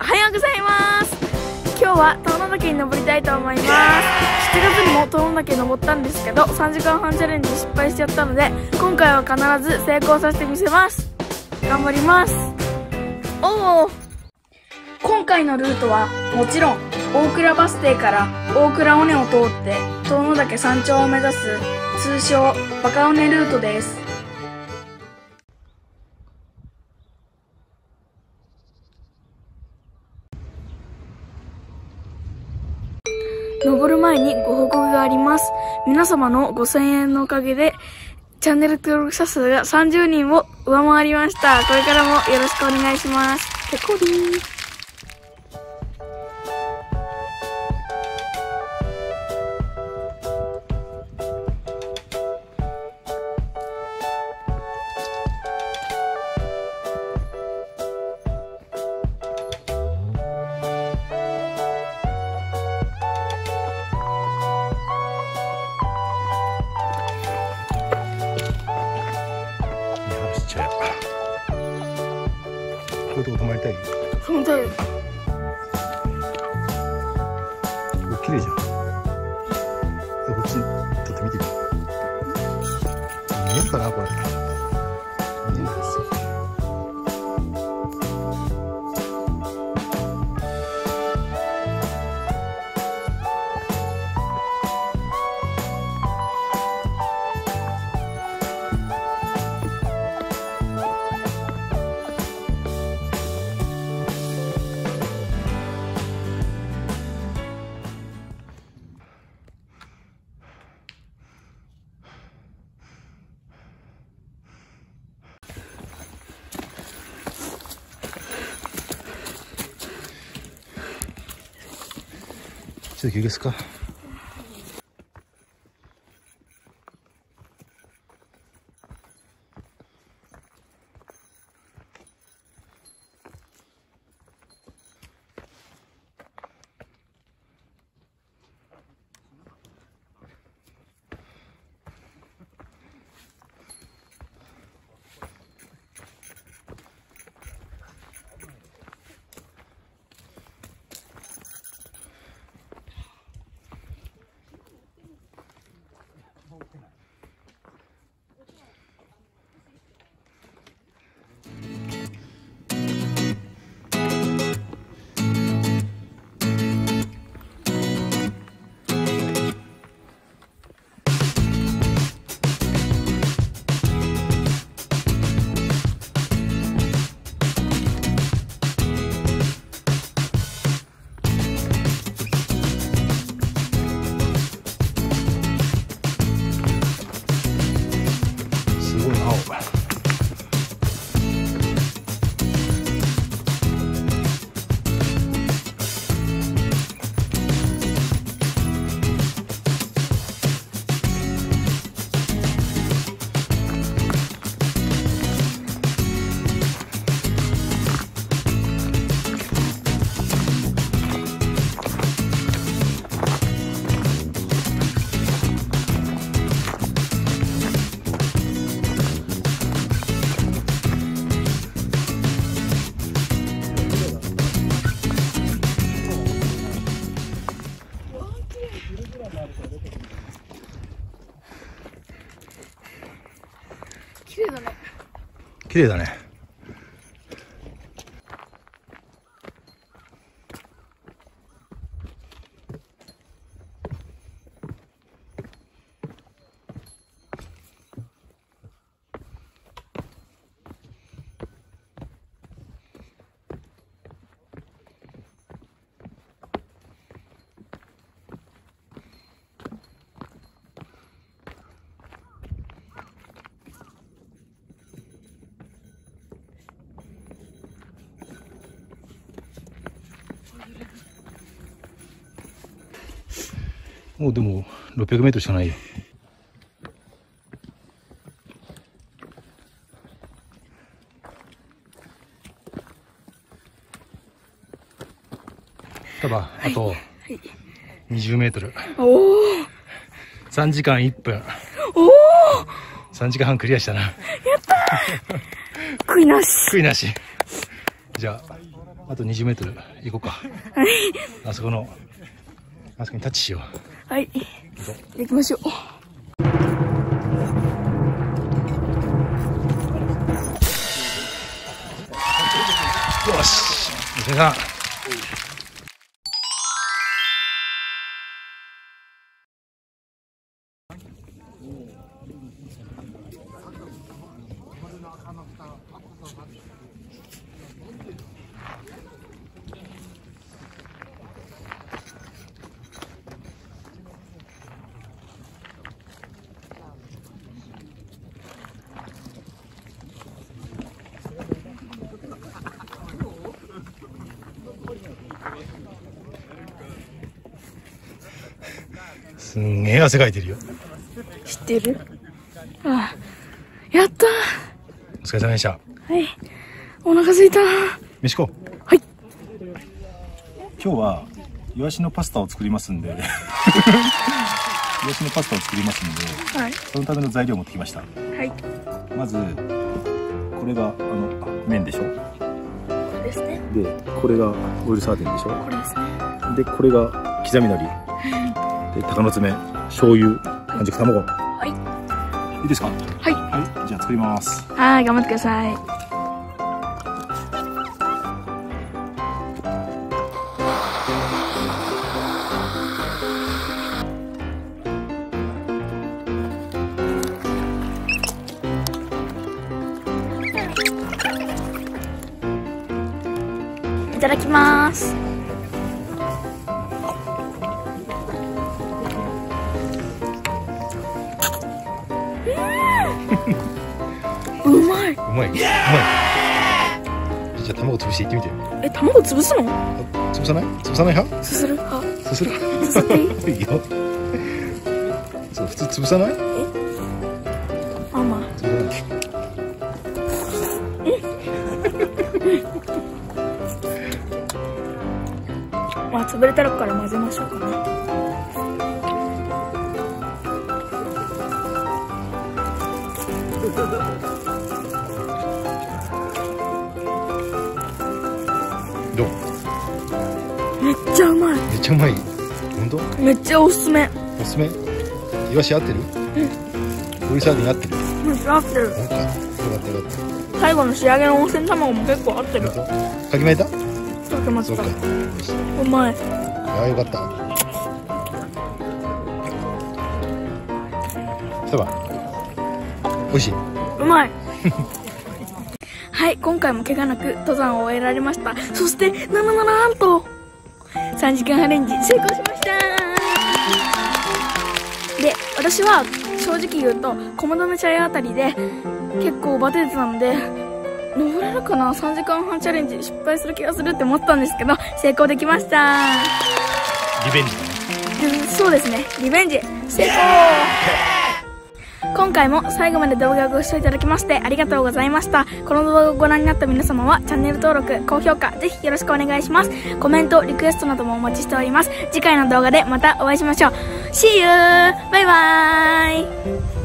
おはようございます。今日は遠野岳に登りたいと思います。7月にも遠野岳登ったんですけど、3時間半チャレンジ失敗しちゃったので、今回は必ず成功させてみせます。頑張ります。おお、今回のルートはもちろん大倉バス停から大倉尾根を通って遠野岳山頂を目指す、通称バカ尾根ルートです。登る前にご報告があります。皆様の5000円のおかげでチャンネル登録者数が30人を上回りました。これからもよろしくお願いします。ペコリー。こういうとこ泊まりたい？泊まりたい。綺麗じゃん。こっちちょっと見てみよう。見えるかなこれ。見えるんですよ。ちょっと休憩すか。綺麗だね。綺麗だね。もうでも600メートルしかないよ。ただ、はい、あと20メートル。おお。3時間1分。おお。3時間半クリアしたな。やったー。悔いなし。悔いなし。じゃあ。あと20メートル行こうか。はい。あそこにタッチしよう。はい。行きましょう。よし。娘さん。すんげえ汗かいてるよ。知ってる？ああ、やったー。お疲れ様でした。はい。お腹すいたー。飯食おう。はい。今日はイワシのパスタを作りますんで。イワシのパスタを作りますんで。はい。そのための材料を持ってきました。はい。まずこれが麺でしょ。これですね。で、これがオイルサーディンでしょ。これですね。で、これが刻み海苔。鷹の爪、醤油、半熟卵。はい。いいですか？はい。はい、じゃあ作ります。はい、頑張ってください。いただきます。うまい。じゃあ卵潰していってみて。え、卵潰すの？潰さない？潰さない派？すする派？すする派？すすっていいよ。そう、普通潰さない？え？あ、まあ。まあ、潰れたらから混ぜましょうかね。めっちゃうまい。本当？めっちゃおすすめ。おすすめ？イワシ合ってる？うん。オイルサーディン合ってる？合ってる。よかった。最後の仕上げの温泉卵も結構合ってる。かきまいた？かきました。うまい。あ、よかった。そば。美味しい。うまい。はい、今回も怪我なく登山を終えられました。そしてなんと。3時間アレンジ成功しましたー。で、私は正直言うと駒止茶屋あたりで結構バテてたので、登れるかな、3時間半チャレンジ失敗する気がするって思ったんですけど、成功できました。リベンジ、そうですね、リベンジ成功。今回も最後まで動画をご視聴いただきましてありがとうございました。この動画をご覧になった皆様はチャンネル登録、高評価、ぜひよろしくお願いします。コメント、リクエストなどもお待ちしております。次回の動画でまたお会いしましょう。See you! バイバーイ!